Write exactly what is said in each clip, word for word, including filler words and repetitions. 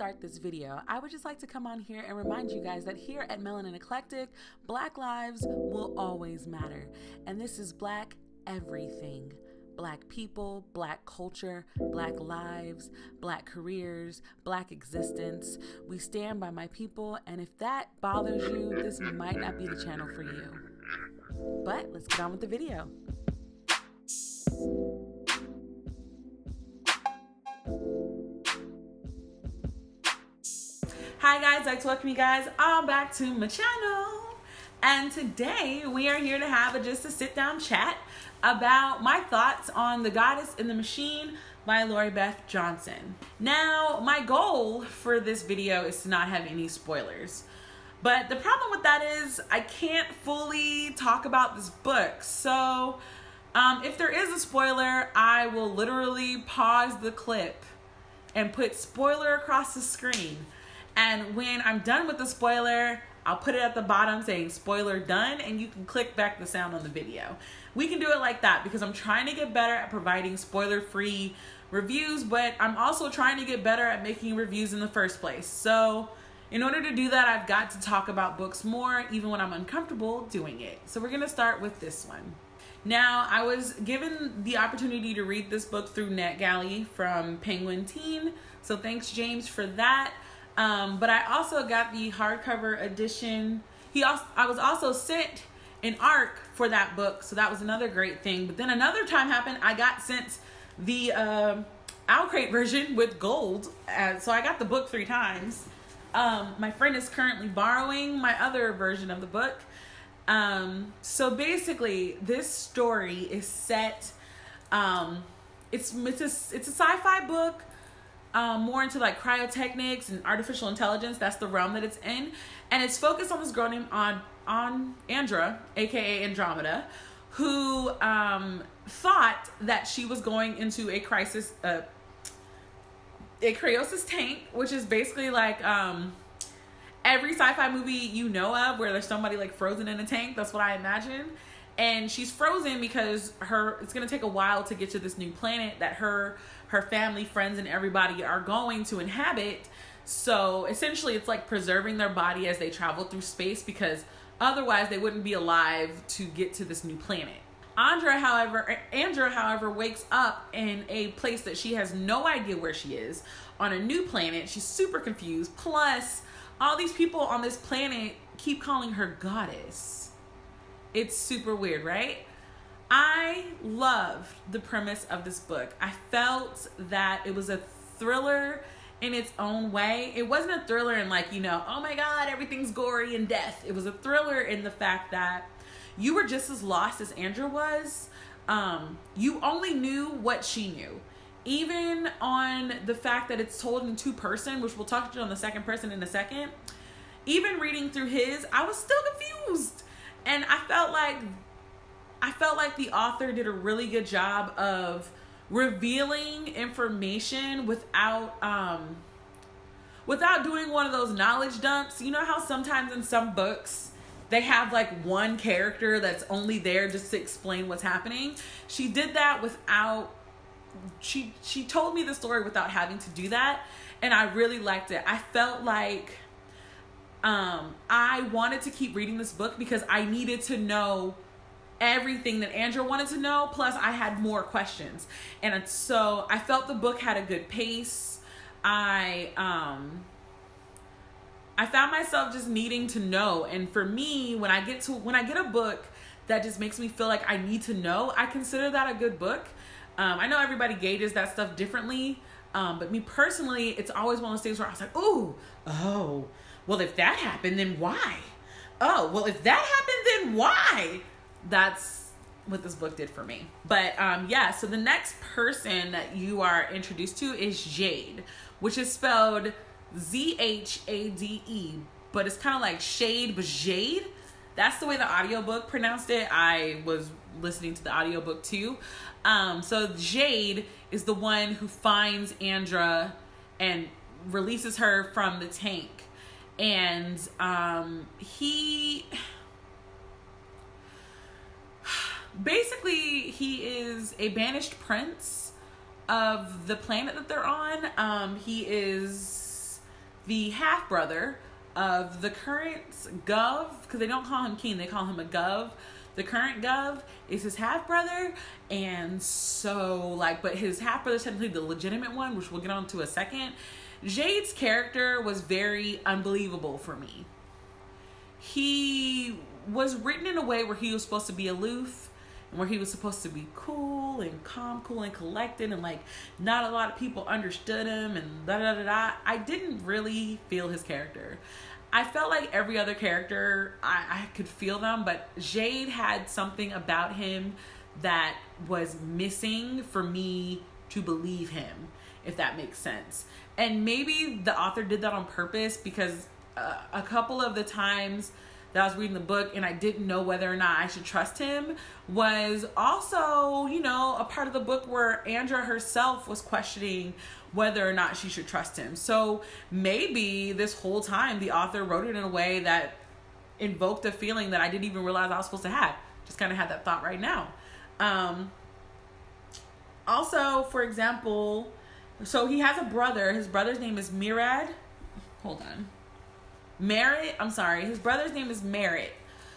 start this video, I would just like to come on here and remind you guys that here at Melanin Eclectic, Black lives will always matter. And this is Black everything. Black people, Black culture, Black lives, Black careers, Black existence. We stand by my people, and if that bothers you, this might not be the channel for you. But let's get on with the video. Hi guys, I'd like to welcome you guys all back to my channel. And today we are here to have a, just a sit down chat about my thoughts on The Goddess in the Machine by Lori Beth Johnson. Now, my goal for this video is to not have any spoilers, but the problem with that is I can't fully talk about this book. So um, if there is a spoiler, I will literally pause the clip and put spoiler across the screen. And when I'm done with the spoiler, I'll put it at the bottom saying spoiler done, and you can click back the sound on the video. We can do it like that because I'm trying to get better at providing spoiler-free reviews, but I'm also trying to get better at making reviews in the first place. So in order to do that, I've got to talk about books more, even when I'm uncomfortable doing it. So we're gonna start with this one. Now, I was given the opportunity to read this book through NetGalley from Penguin Teen, so thanks James for that. Um, but I also got the hardcover edition. He also, I was also sent an A R C for that book, so that was another great thing. But then another time happened, I got sent the uh, Owl Crate version with gold, and so I got the book three times. Um, my friend is currently borrowing my other version of the book. Um, so basically, this story is set. Um, it's it's a, it's a sci-fi book. Um, more into like cryotechnics and artificial intelligence. That's the realm that it's in, and it's focused on this girl named on on Andra, aka Andromeda, who um, thought that she was going into a crisis, uh, a cryosis tank, which is basically like um, every sci-fi movie you know of, where there's somebody like frozen in a tank. That's what I imagine, and she's frozen because her it's gonna take a while to get to this new planet that her. her family, friends, and everybody are going to inhabit. So essentially it's like preserving their body as they travel through space, because otherwise they wouldn't be alive to get to this new planet. Andra, however, Andra, however, wakes up in a place that she has no idea where she is, on a new planet. She's super confused. Plus, all these people on this planet keep calling her goddess. It's super weird, right? I loved the premise of this book. I felt that it was a thriller in its own way. It wasn't a thriller in like, you know, oh my God, everything's gory and death. It was a thriller in the fact that you were just as lost as Andra was. Um, you only knew what she knew. Even on the fact that it's told in two person, which we'll talk to on the second person in a second. Even reading through his, I was still confused. And I felt like I felt like the author did a really good job of revealing information without um, without doing one of those knowledge dumps. You know how sometimes in some books they have like one character that's only there just to explain what's happening? She did that without, she, she told me the story without having to do that, and I really liked it. I felt like um, I wanted to keep reading this book because I needed to know everything that Andra wanted to know, plus I had more questions. And so I felt the book had a good pace. I um I found myself just needing to know, and for me, when I get to when I get a book that just makes me feel like I need to know, I consider that a good book. Um I know everybody gauges that stuff differently, um but me personally, it's always one of those things where I was like, "Ooh, oh, well if that happened, then why? Oh, well if that happened, then why?" That's what this book did for me. But um, yeah, so the next person that you are introduced to is Zhade, which is spelled Z H A D E, but it's kind of like shade, but Zhade. That's the way the audiobook pronounced it. I was listening to the audiobook too. Um, so Zhade is the one who finds Andra and releases her from the tank. And um, he... Basically, he is a banished prince of the planet that they're on. Um, he is the half-brother of the current Gov, because they don't call him king, they call him a Gov. The current Gov is his half-brother, and so, like, but his half-brother is technically the legitimate one, which we'll get on to a second. Zhade's character was very unbelievable for me. He was written in a way where he was supposed to be aloof, and where he was supposed to be cool and calm, cool and collected, and like not a lot of people understood him and da da da da. I didn't really feel his character. I felt like every other character, I, I could feel them, but Zhade had something about him that was missing for me to believe him, if that makes sense. And maybe the author did that on purpose, because uh, a couple of the times that I was reading the book and I didn't know whether or not I should trust him was also, you know, a part of the book where Andra herself was questioning whether or not she should trust him. So maybe this whole time the author wrote it in a way that invoked a feeling that I didn't even realize I was supposed to have. Just kind of had that thought right now. Um, also, for example, so he has a brother. His brother's name is Merritt. Hold on. Merritt, I'm sorry, his brother's name is Merritt.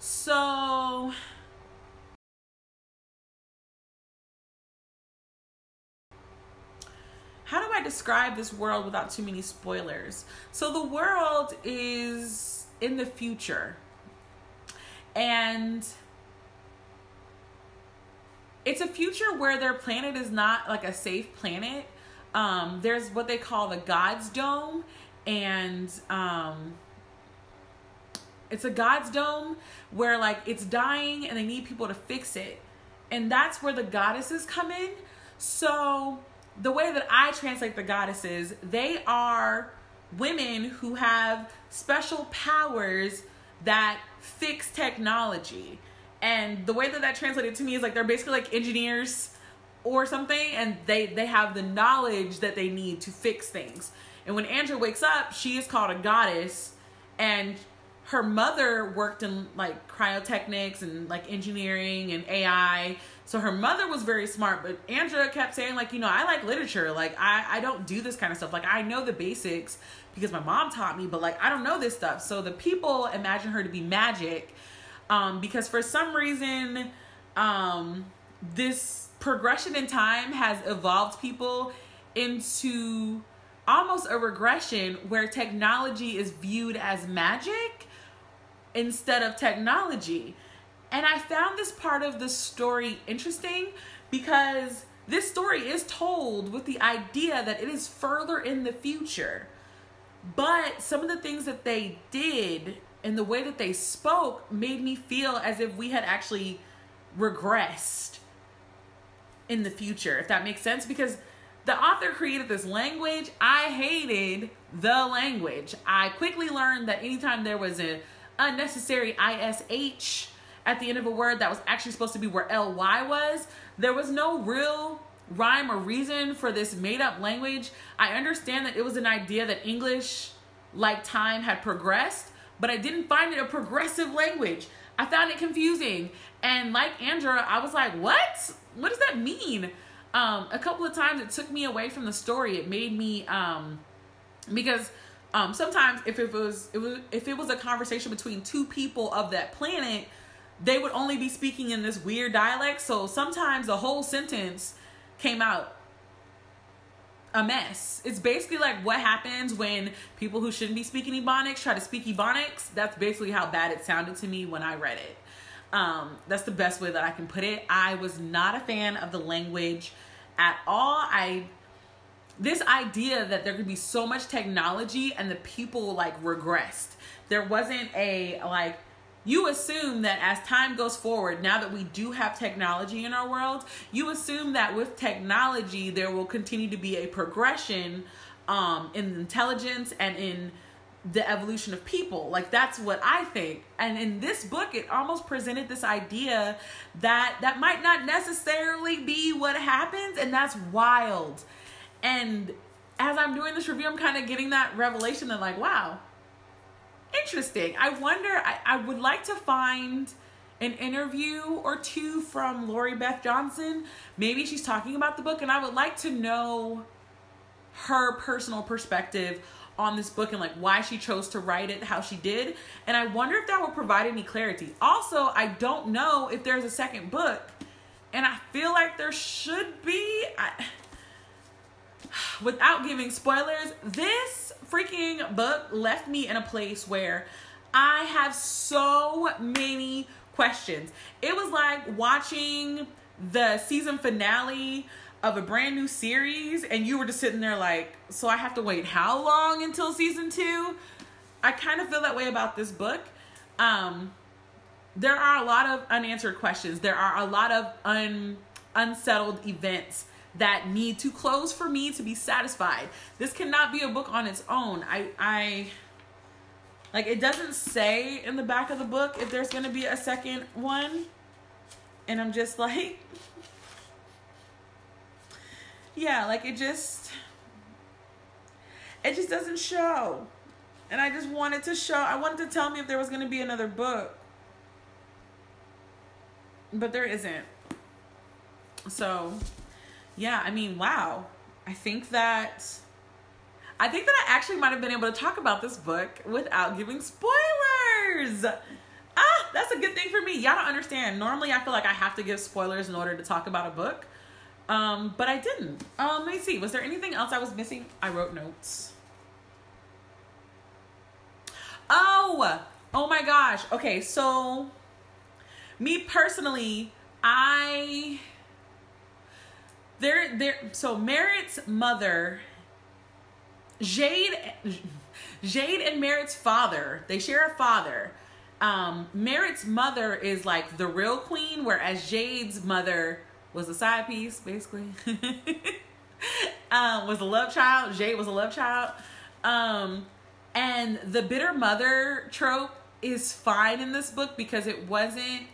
So how do I describe this world without too many spoilers? So the world is in the future, and it's a future where their planet is not like a safe planet. Um, there's what they call the God's Dome, and um it's a God's Dome where, like, it's dying and they need people to fix it. And that's where the goddesses come in. So the way that I translate the goddesses, they are women who have special powers that fix technology. And the way that that translated to me is like they're basically like engineers or something, and they, they have the knowledge that they need to fix things. And when Andra wakes up, she is called a goddess, and her mother worked in like cryotechnics and like engineering and A I. So her mother was very smart, but Andra kept saying, like, you know, I like literature. Like, I, I don't do this kind of stuff. Like, I know the basics because my mom taught me, but like, I don't know this stuff. So the people imagine her to be magic, um, because for some reason, um, this progression in time has evolved people into almost a regression where technology is viewed as magic instead of technology. And I found this part of the story interesting because this story is told with the idea that it is further in the future. But some of the things that they did and the way that they spoke made me feel as if we had actually regressed in the future, if that makes sense, because the author created this language. I hated the language. I quickly learned that anytime there was an unnecessary ish at the end of a word that was actually supposed to be where ly was, there was no real rhyme or reason for this made-up language. I understand that it was an idea that English, like time, had progressed, but I didn't find it a progressive language. I found it confusing. And like Andra, I was like, what? What does that mean? Um, a couple of times it took me away from the story. It made me, um, because, um, sometimes if it was, it was, if it was a conversation between two people of that planet, they would only be speaking in this weird dialect. So sometimes the whole sentence came out a mess. It's basically like what happens when people who shouldn't be speaking Ebonics try to speak Ebonics. That's basically how bad it sounded to me when I read it. Um, that's the best way that I can put it. I was not a fan of the language at all. I, this idea that there could be so much technology and the people like regressed. There wasn't a, like, you assume that as time goes forward, now that we do have technology in our world, you assume that with technology, there will continue to be a progression, um, in intelligence and in the evolution of people. Like, that's what I think. And in this book, it almost presented this idea that that might not necessarily be what happens, and that's wild. And as I'm doing this review, I'm kind of getting that revelation that, like, wow, interesting. I wonder, I, I would like to find an interview or two from Lori Beth Johnson. Maybe she's talking about the book, and I would like to know her personal perspective on this book and like why she chose to write it how she did, and I wonder if that will provide any clarity. Also, I don't know if there's a second book, and I feel like there should be. I, without giving spoilers, this freaking book left me in a place where I have so many questions. It was like watching the season finale of a brand new series and you were just sitting there like, so I have to wait how long until season two? I kind of feel that way about this book. Um, there are a lot of unanswered questions. There are a lot of un unsettled events that need to close for me to be satisfied. This cannot be a book on its own. I, I like, it doesn't say in the back of the book if there's gonna be a second one. And I'm just like, yeah, like it just, it just doesn't show. And I just wanted to show, I wanted to tell me if there was gonna be another book, but there isn't. So yeah, I mean, wow. I think that, I think that I actually might have been able to talk about this book without giving spoilers. Ah, that's a good thing for me. Y'all don't understand. Normally, I feel like I have to give spoilers in order to talk about a book, um, but I didn't. Um, let me see. Was there anything else I was missing? I wrote notes. Oh, oh my gosh. Okay, so me personally, I... They're, they're, so Merritt's mother, Zhade, Zhade and Merritt's father, they share a father. Um, Merritt's mother is like the real queen, whereas Zhade's mother was a side piece, basically. um, was a love child. Zhade was a love child. Um, and the bitter mother trope is fine in this book because it wasn't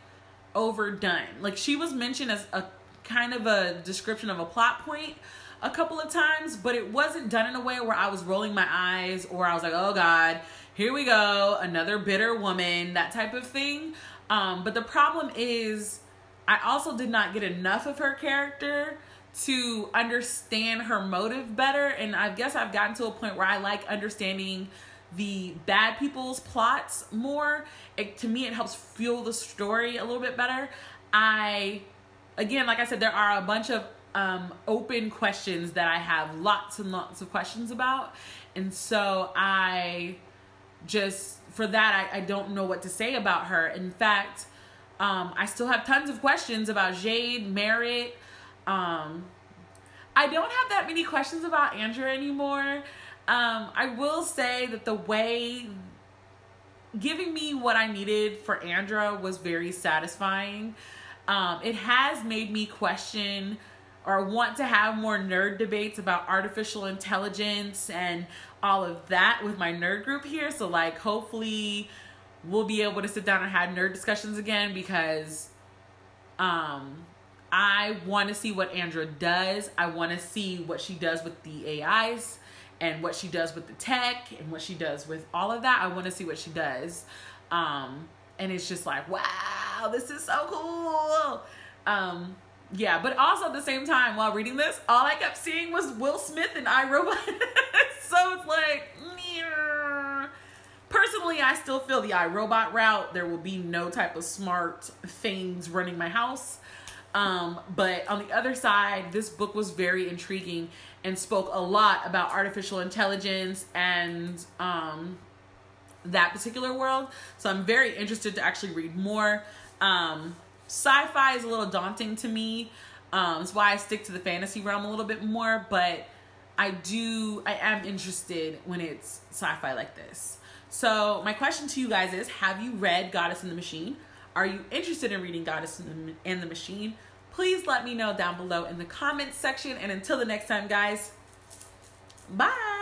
overdone. Like, she was mentioned as a kind of a description of a plot point a couple of times, but it wasn't done in a way where I was rolling my eyes or I was like, oh God, here we go, another bitter woman, that type of thing. Um, but the problem is I also did not get enough of her character to understand her motive better. And I guess I've gotten to a point where I like understanding the bad people's plots more. It, to me, it helps fuel the story a little bit better. I... Again, like I said, there are a bunch of um, open questions that I have lots and lots of questions about. And so I just, for that, I, I don't know what to say about her. In fact, um, I still have tons of questions about Zhade, Merritt. Um, I don't have that many questions about Andra anymore. Um, I will say that the way, giving me what I needed for Andra was very satisfying. Um, it has made me question or want to have more nerd debates about artificial intelligence and all of that with my nerd group here. So like, hopefully we'll be able to sit down and have nerd discussions again, because um, I want to see what Andra does. I want to see what she does with the A Is and what she does with the tech and what she does with all of that. I want to see what she does. Um, and it's just like, wow. Oh, this is so cool. Um, yeah, but also at the same time, while reading this, all I kept seeing was Will Smith and iRobot. So it's like, Near. Personally, I still feel the iRobot route. There will be no type of smart things running my house. Um, but on the other side, this book was very intriguing and spoke a lot about artificial intelligence and um, that particular world. So I'm very interested to actually read more. Um, sci-fi is a little daunting to me. Um, it's why I stick to the fantasy realm a little bit more, but I do, I am interested when it's sci-fi like this. So my question to you guys is, have you read Goddess in the Machine? Are you interested in reading Goddess in the Machine? Please let me know down below in the comments section. And until the next time, guys, bye.